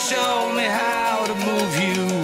show me how to move you.